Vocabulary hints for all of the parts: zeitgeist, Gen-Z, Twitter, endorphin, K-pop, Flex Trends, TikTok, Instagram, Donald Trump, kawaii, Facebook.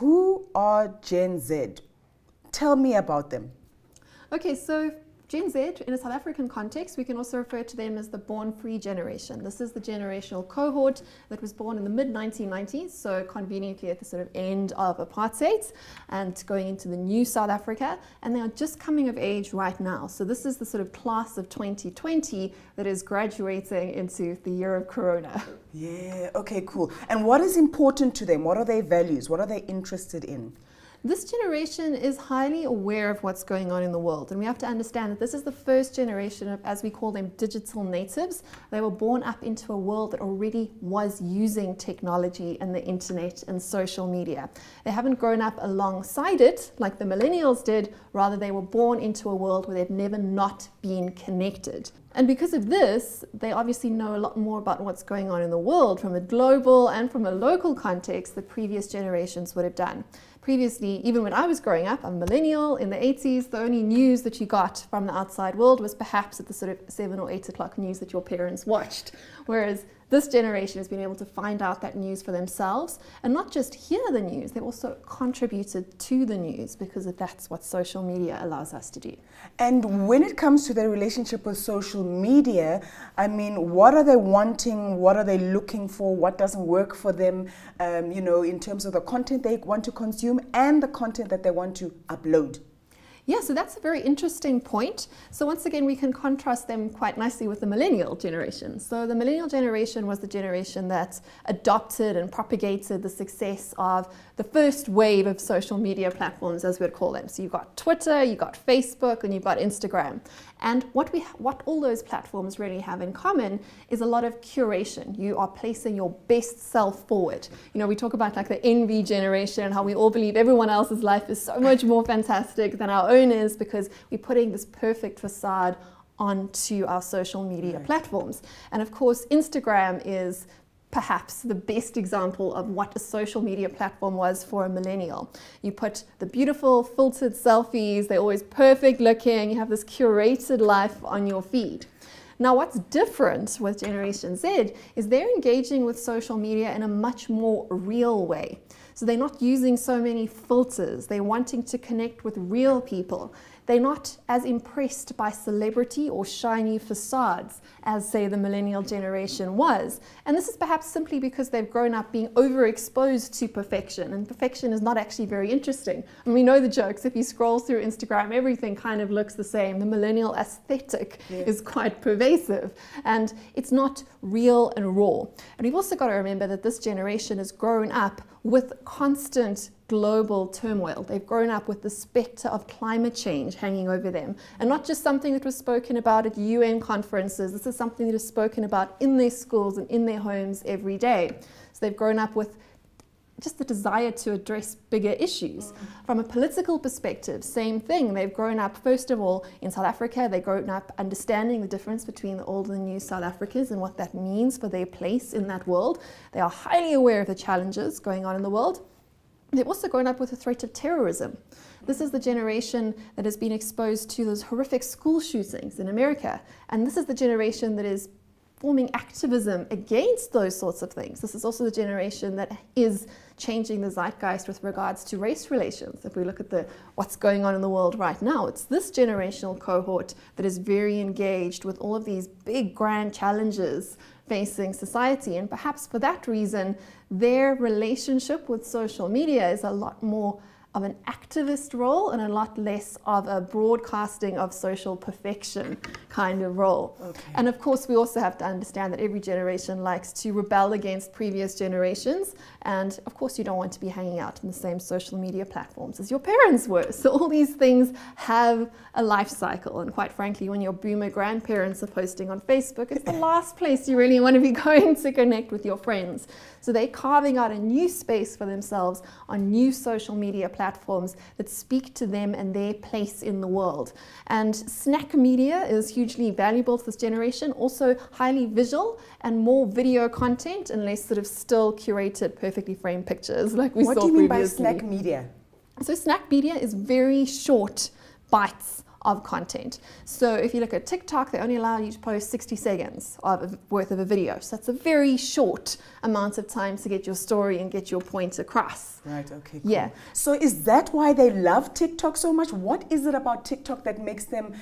Who are Gen Z? Tell me about them. Okay, so Gen Z, in a South African context, we can also refer to them as the born-free generation. This is the generational cohort that was born in the mid-1990s, so conveniently at the sort of end of apartheid and going into the new South Africa, and they are just coming of age right now. So this is the sort of class of 2020 that is graduating into the year of Corona. Yeah, okay, cool. And what is important to them? What are their values? What are they interested in? This generation is highly aware of what's going on in the world, and we have to understand that this is the first generation of, as we call them, digital natives. They were born up into a world that already was using technology and the internet and social media. They haven't grown up alongside it like the millennials did, rather they were born into a world where they've never not been connected. And because of this, they obviously know a lot more about what's going on in the world from a global and from a local context that previous generations would have done. Previously, even when I was growing up, I'm a millennial, in the 80s, the only news that you got from the outside world was perhaps at the sort of 7 or 8 o'clock news that your parents watched. Whereas this generation has been able to find out that news for themselves and not just hear the news, they've also contributed to the news because that's what social media allows us to do. And when it comes to their relationship with social media, I mean, what are they wanting? What are they looking for? What doesn't work for them, you know, in terms of the content they want to consume and the content that they want to upload? Yeah, so that's a very interesting point. So once again, we can contrast them quite nicely with the millennial generation. So the millennial generation was the generation that adopted and propagated the success of the first wave of social media platforms, as we would call them. So you've got Twitter, you've got Facebook, and you've got Instagram. And what all those platforms really have in common is a lot of curation. You are placing your best self forward. You know, we talk about like the envy generation and how we all believe everyone else's life is so much more fantastic than our own, is because we're putting this perfect facade onto our social media platforms. And of course, Instagram is perhaps the best example of what a social media platform was for a millennial. You put the beautiful filtered selfies, they're always perfect looking, you have this curated life on your feed. Now, what's different with Generation Z is they're engaging with social media in a much more real way. So they're not using so many filters. They're wanting to connect with real people. They're not as impressed by celebrity or shiny facades as, say, the millennial generation was. And this is perhaps simply because they've grown up being overexposed to perfection, and perfection is not actually very interesting. And we know the jokes. If you scroll through Instagram, everything kind of looks the same. The millennial aesthetic is quite pervasive, and it's not real and raw. And we've also got to remember that this generation has grown up with constant global turmoil. They've grown up with the specter of climate change hanging over them, and not just something that was spoken about at UN conferences. This is something that is spoken about in their schools and in their homes every day. So they've grown up with just the desire to address bigger issues. From a political perspective, same thing. They've grown up, first of all, in South Africa, they've grown up understanding the difference between the old and the new South Africans and what that means for their place in that world. They are highly aware of the challenges going on in the world. They've also grown up with the threat of terrorism. This is the generation that has been exposed to those horrific school shootings in America, and this is the generation that is forming activism against those sorts of things. This is also the generation that is changing the zeitgeist with regards to race relations. If we look at what's going on in the world right now, it's this generational cohort that is very engaged with all of these big, grand challenges facing society, and perhaps for that reason, their relationship with social media is a lot more of an activist role and a lot less of a broadcasting of social perfection kind of role. Okay. And of course, we also have to understand that every generation likes to rebel against previous generations. And of course, you don't want to be hanging out in the same social media platforms as your parents were. So all these things have a life cycle. And quite frankly, when your boomer grandparents are posting on Facebook, it's the last place you really want to be going to connect with your friends. So they're carving out a new space for themselves on new social media platforms that speak to them and their place in the world. And snack media is hugely valuable to this generation, also highly visual and more video content and less sort of still curated, perfectly framed pictures like we saw previously. What do you mean by snack media? So snack media is very short bites of content. So if you look at TikTok, they only allow you to post 60 seconds worth of a video. So that's a very short amount of time to get your story and get your point across. Right, okay, cool. Yeah. So is that why they love TikTok so much? What is it about TikTok that makes them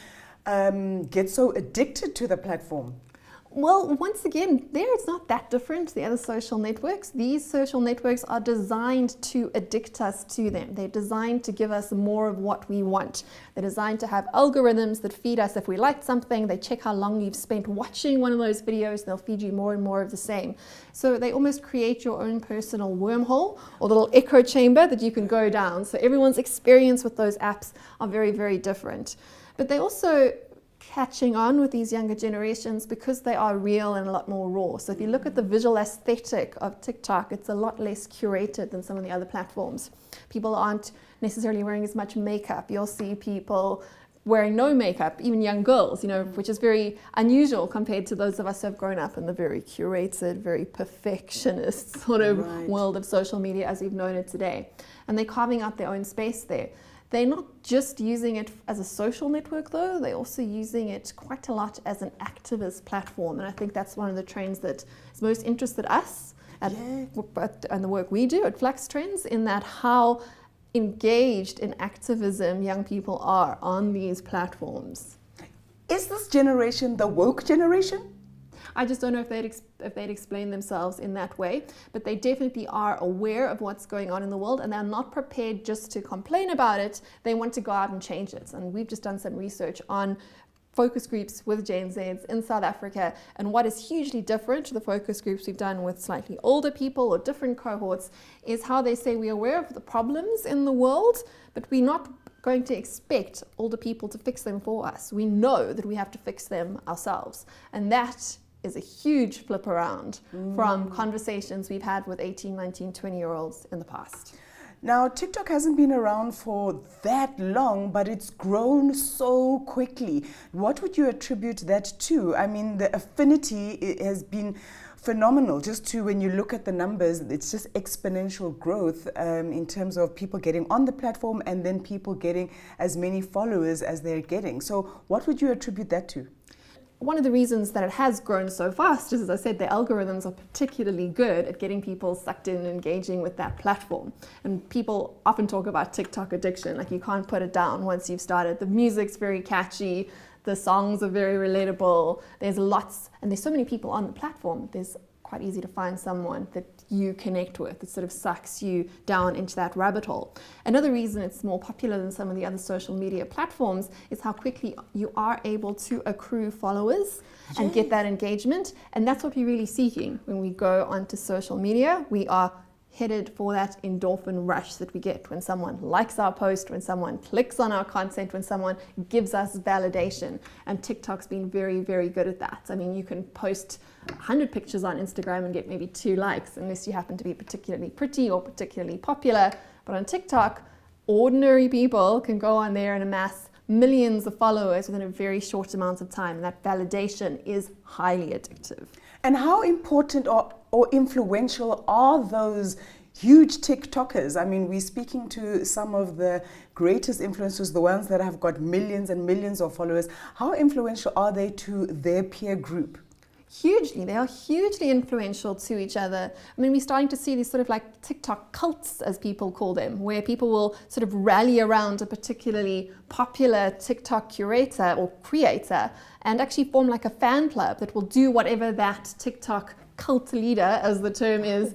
get so addicted to the platform? Well, once again, there it's not that different to the other social networks. These social networks are designed to addict us to them. They're designed to give us more of what we want. They're designed to have algorithms that feed us if we like something. They check how long you've spent watching one of those videos, and they'll feed you more and more of the same. So they almost create your own personal wormhole or little echo chamber that you can go down. So everyone's experience with those apps are very, very different. But they also catching on with these younger generations because they are real and a lot more raw. So if you look at the visual aesthetic of TikTok, it's a lot less curated than some of the other platforms. People aren't necessarily wearing as much makeup. You'll see people wearing no makeup, even young girls, you know, which is very unusual compared to those of us who have grown up in the very curated, very perfectionist sort of world of social media as we've known it today. And they're carving out their own space there. They're not just using it as a social network though, they're also using it quite a lot as an activist platform, and I think that's one of the trends that has most interested us and the work we do at Flex Trends, in that how engaged in activism young people are on these platforms. Is this generation the woke generation? I just don't know if they'd explain themselves in that way, but they definitely are aware of what's going on in the world, and they're not prepared just to complain about it. They want to go out and change it. And we've just done some research on focus groups with Gen Zs in South Africa, and what is hugely different to the focus groups we've done with slightly older people or different cohorts is how they say we're aware of the problems in the world, but we're not going to expect older people to fix them for us. We know that we have to fix them ourselves, and that is a huge flip around from conversations we've had with 18, 19, 20-year-olds in the past. Now, TikTok hasn't been around for that long, but it's grown so quickly. What would you attribute that to? I mean, the affinity has been phenomenal. Just to, when you look at the numbers, it's just exponential growth in terms of people getting on the platform and then people getting as many followers as they're getting. So what would you attribute that to? One of the reasons that it has grown so fast is, as I said, the algorithms are particularly good at getting people sucked in and engaging with that platform. And people often talk about TikTok addiction, like you can't put it down once you've started. The music's very catchy, the songs are very relatable, there's lots, and there's so many people on the platform, there's quite easy to find someone that you connect with, that sort of sucks you down into that rabbit hole. Another reason it's more popular than some of the other social media platforms is how quickly you are able to accrue followers and get that engagement, and that's what we're really seeking. When we go onto social media, we are headed for that endorphin rush that we get when someone likes our post, when someone clicks on our content, when someone gives us validation. And TikTok's been very, very good at that. I mean, you can post 100 pictures on Instagram and get maybe 2 likes, unless you happen to be particularly pretty or particularly popular. But on TikTok, ordinary people can go on there and amass millions of followers within a very short amount of time. And that validation is highly addictive. And how important or influential are those huge TikTokers? I mean, we're speaking to some of the greatest influencers, the ones that have got millions and millions of followers. How influential are they to their peer group? Hugely. They are hugely influential to each other. I mean, we're starting to see these sort of like TikTok cults, as people call them, where people will sort of rally around a particularly popular TikTok curator or creator and actually form like a fan club that will do whatever that TikTok cult leader, as the term is,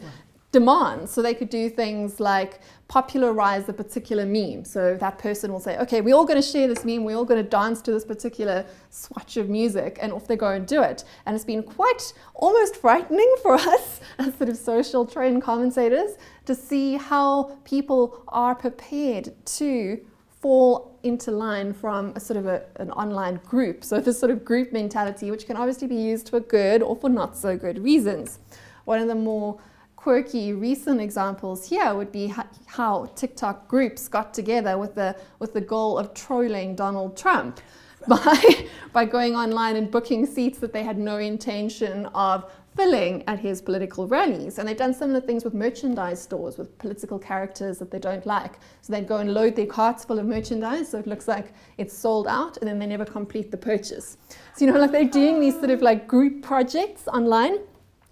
demands. So they could do things like popularize a particular meme. So that person will say, okay, we're all going to share this meme, we're all going to dance to this particular swatch of music, and off they go and do it. And it's been quite almost frightening for us as sort of social trend commentators to see how people are prepared to fall into line from a sort of an online group. So this sort of group mentality, which can obviously be used for good or for not so good reasons. One of the more quirky recent examples here would be how TikTok groups got together with the goal of trolling Donald Trump by going online and booking seats that they had no intention of filling at his political rallies. And they've done similar things with merchandise stores with political characters that they don't like. So they go and load their carts full of merchandise so it looks like it's sold out, and then they never complete the purchase. So, you know, like they're doing these sort of like group projects online,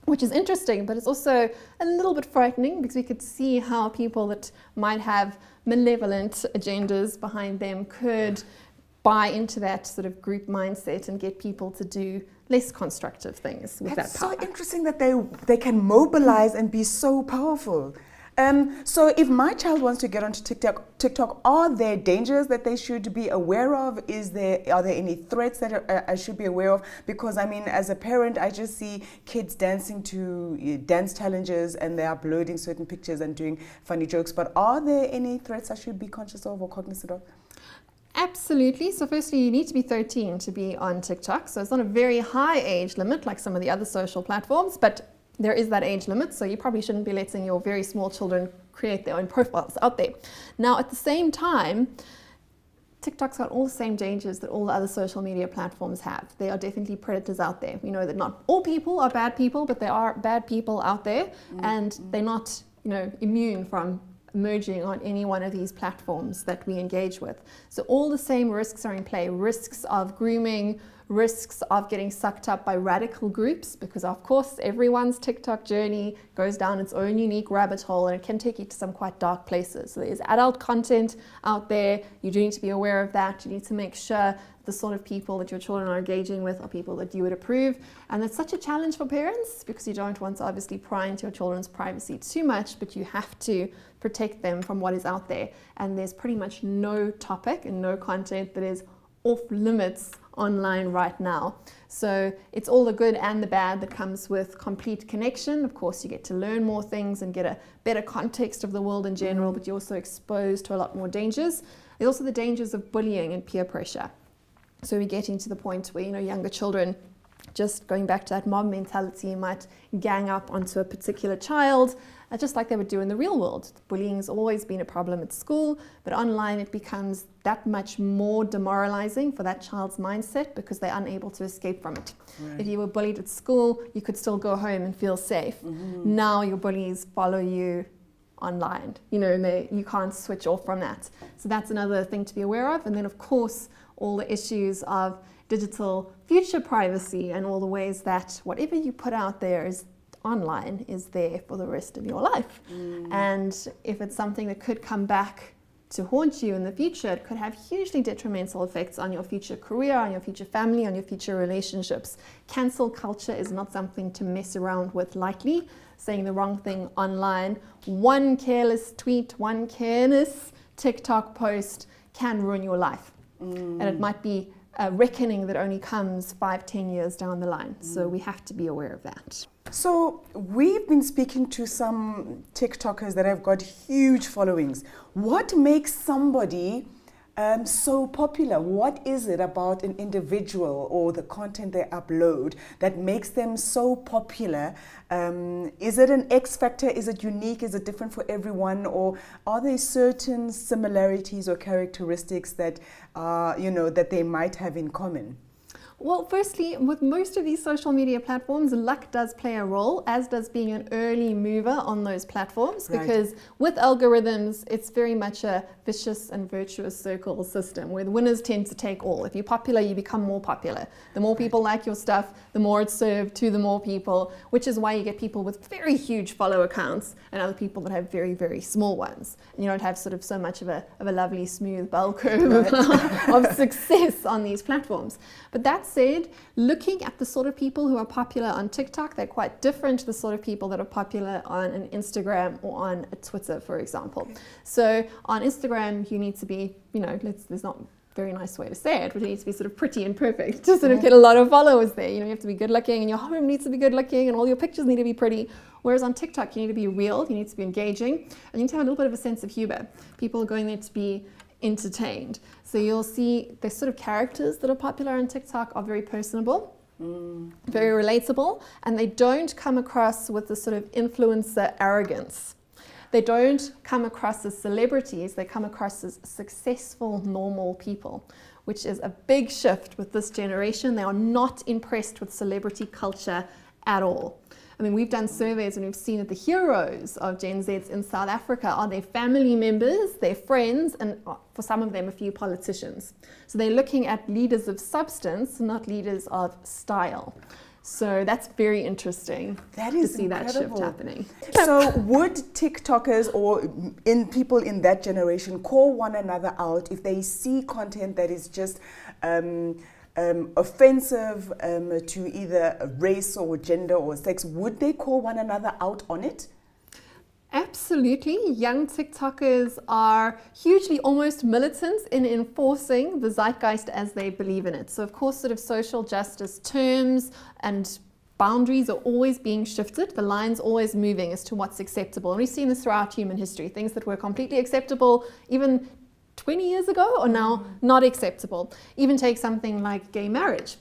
which is interesting, but it's also a little bit frightening because we could see how people that might have malevolent agendas behind them could buy into that sort of group mindset and get people to do less constructive things with that power. It's so interesting that they can mobilize and be so powerful. So if my child wants to get onto TikTok, are there dangers that they should be aware of? Are there any threats that I should be aware of? Because I mean, as a parent, I just see kids dancing to dance challenges and they are uploading certain pictures and doing funny jokes. But are there any threats I should be conscious of or cognizant of? Absolutely. So firstly, you need to be 13 to be on TikTok. So it's not a very high age limit like some of the other social platforms, but there is that age limit, so you probably shouldn't be letting your very small children create their own profiles out there. Now, at the same time, TikTok's got all the same dangers that all the other social media platforms have. There are definitely predators out there. We know that not all people are bad people, but there are bad people out there, and they're not, you know, immune from emerging on any one of these platforms that we engage with. So all the same risks are in play, risks of grooming, risks of getting sucked up by radical groups, because of course everyone's TikTok journey goes down its own unique rabbit hole and it can take you to some quite dark places. So there's adult content out there, you do need to be aware of that, you need to make sure the sort of people that your children are engaging with are people that you would approve. And that's such a challenge for parents because you don't want to obviously pry into your children's privacy too much, but you have to protect them from what is out there. And there's pretty much no topic and no content that is off limits online right now. So it's all the good and the bad that comes with complete connection. Of course, you get to learn more things and get a better context of the world in general, but you're also exposed to a lot more dangers. There's also the dangers of bullying and peer pressure. So we're getting to the point where, you know, younger children, just going back to that mob mentality, might gang up onto a particular child, just like they would do in the real world. Bullying has always been a problem at school, but online it becomes that much more demoralizing for that child's mindset because they're unable to escape from it. Right. If you were bullied at school, you could still go home and feel safe. Mm-hmm. Now your bullies follow you online, you know, and you can't switch off from that. So that's another thing to be aware of. And then of course, all the issues of digital future privacy and all the ways that whatever you put out there is online is there for the rest of your life. And if it's something that could come back to haunt you in the future, it could have hugely detrimental effects on your future career, on your future family, on your future relationships. Cancel culture is not something to mess around with lightly. Saying the wrong thing online, one careless tweet, one careless TikTok post can ruin your life. And it might be a reckoning that only comes 5-10 years down the line. So we have to be aware of that. So we've been speaking to some TikTokers that have got huge followings. What makes somebody so popular? What is it about an individual or the content they upload that makes them so popular? Is it an X factor? Is it unique? Is it different for everyone? Or are there certain similarities or characteristics that, you know, that they might have in common? Well, firstly, with most of these social media platforms, luck does play a role, as does being an early mover on those platforms, right. Because with algorithms, it's very much a vicious and virtuous circle system where the winners tend to take all. If you're popular, you become more popular. The more people like your stuff, the more it's served to the more people, which is why you get people with very huge follower accounts and other people that have very, very small ones. And you don't have sort of so much of a lovely, smooth bell curve of success on these platforms. But that's said, looking at the sort of people who are popular on TikTok, they're quite different to the sort of people that are popular on an Instagram or on a Twitter, for example. So on Instagram, you need to be, you know, there's not a very nice way to say it, but you need to be sort of pretty and perfect to sort of get a lot of followers there. You know, you have to be good looking and your home needs to be good looking and all your pictures need to be pretty. Whereas on TikTok, you need to be real, you need to be engaging, and you need to have a little bit of a sense of humor. People are going there to be entertained. So you'll see the sort of characters that are popular on TikTok are very personable, very relatable, and they don't come across with the sort of influencer arrogance. They don't come across as celebrities, they come across as successful, normal people, which is a big shift with this generation. They are not impressed with celebrity culture at all. I mean, we've done surveys and we've seen that the heroes of Gen Zs in South Africa are their family members, their friends, and for some of them, a few politicians. So they're looking at leaders of substance, not leaders of style. So that's very interesting to see that shift happening. So would TikTokers or people in that generation call one another out if they see content that is just offensive to either race or gender or sex? Would they call one another out on it? Absolutely. Young TikTokers are hugely almost militants in enforcing the zeitgeist as they believe in it. So of course, sort of social justice terms and boundaries are always being shifted. The line's always moving as to what's acceptable. And we've seen this throughout human history, things that were completely acceptable even 20 years ago are now not acceptable. Even take something like gay marriage.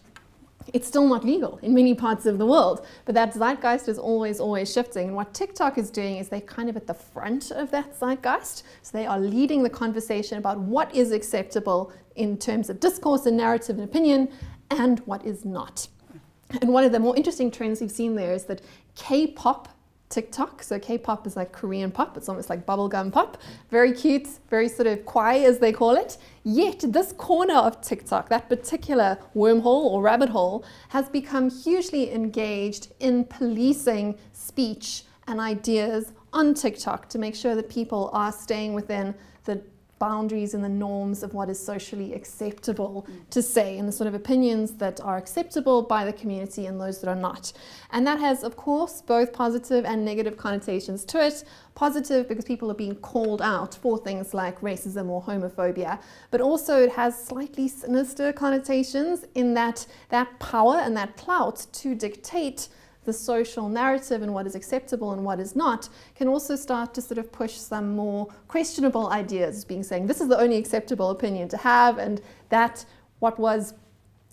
It's still not legal in many parts of the world, but that zeitgeist is always, always shifting. And what TikTok is doing is they're kind of at the front of that zeitgeist. So they are leading the conversation about what is acceptable in terms of discourse and narrative and opinion and what is not. And one of the more interesting trends we've seen there is that K-pop TikTok, so K-pop is like Korean pop, it's almost like bubblegum pop, very cute, very sort of kawaii as they call it, yet this corner of TikTok, that particular wormhole or rabbit hole, has become hugely engaged in policing speech and ideas on TikTok to make sure that people are staying within the boundaries and the norms of what is socially acceptable to say and the sort of opinions that are acceptable by the community and those that are not. And that has, of course, both positive and negative connotations to it. Positive because people are being called out for things like racism or homophobia, but also it has slightly sinister connotations in that that power and that clout to dictate the social narrative and what is acceptable and what is not can also start to sort of push some more questionable ideas, being saying this is the only acceptable opinion to have, and that what was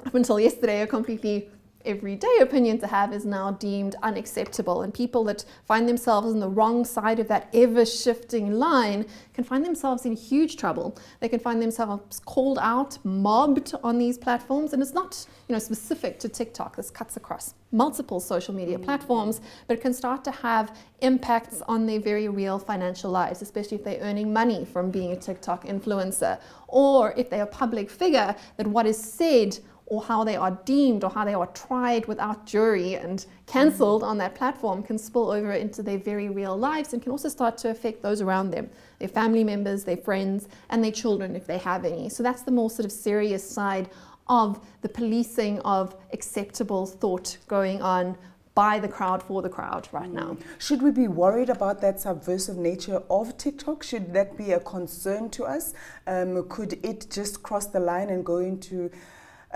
up until yesterday a completely everyday opinion to have is now deemed unacceptable. And people that find themselves on the wrong side of that ever-shifting line can find themselves in huge trouble. They can find themselves called out, mobbed on these platforms, and it's not, you know, specific to TikTok. This cuts across multiple social media platforms, but can start to have impacts on their very real financial lives, especially if they're earning money from being a TikTok influencer, or if they're a public figure, that what is said or how they are deemed or how they are tried without jury and cancelled on that platform can spill over into their very real lives and can also start to affect those around them, their family members, their friends, and their children if they have any. So that's the more sort of serious side of the policing of acceptable thought going on by the crowd for the crowd right now. Should we be worried about that subversive nature of TikTok? Should that be a concern to us? Could it just cross the line and go into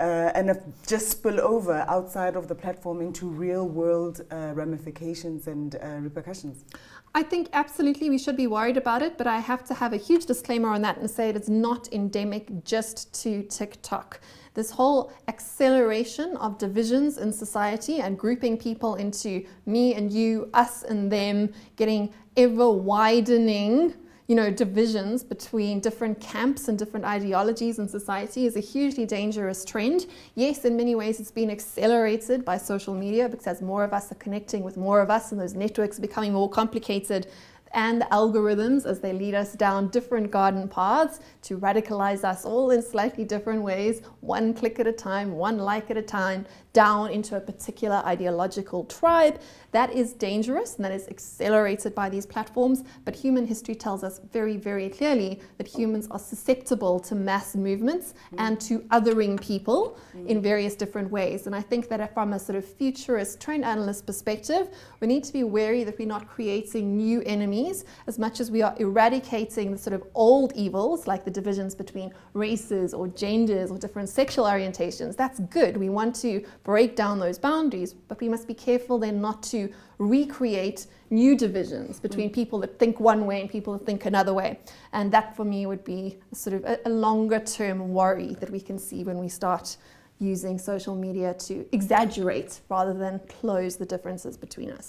and just spill over outside of the platform into real world ramifications and repercussions? I think absolutely we should be worried about it, but I have to have a huge disclaimer on that and say it is not endemic just to TikTok. This whole acceleration of divisions in society and grouping people into me and you, us and them, getting ever widening, you know, divisions between different camps and different ideologies in society is a hugely dangerous trend. Yes, in many ways it's been accelerated by social media because as more of us are connecting with more of us and those networks are becoming more complicated, and the algorithms as they lead us down different garden paths to radicalize us all in slightly different ways, one click at a time, one like at a time, down into a particular ideological tribe. That is dangerous and that is accelerated by these platforms, but human history tells us very, very clearly that humans are susceptible to mass movements and to othering people in various different ways. And I think that from a sort of futurist trend analyst perspective, we need to be wary that we're not creating new enemies as much as we are eradicating the sort of old evils like the divisions between races or genders or different sexual orientations. That's good. We want to break down those boundaries, but we must be careful then not to recreate new divisions between people that think one way and people that think another way. And that for me would be sort of a longer term worry that we can see when we start using social media to exaggerate rather than close the differences between us.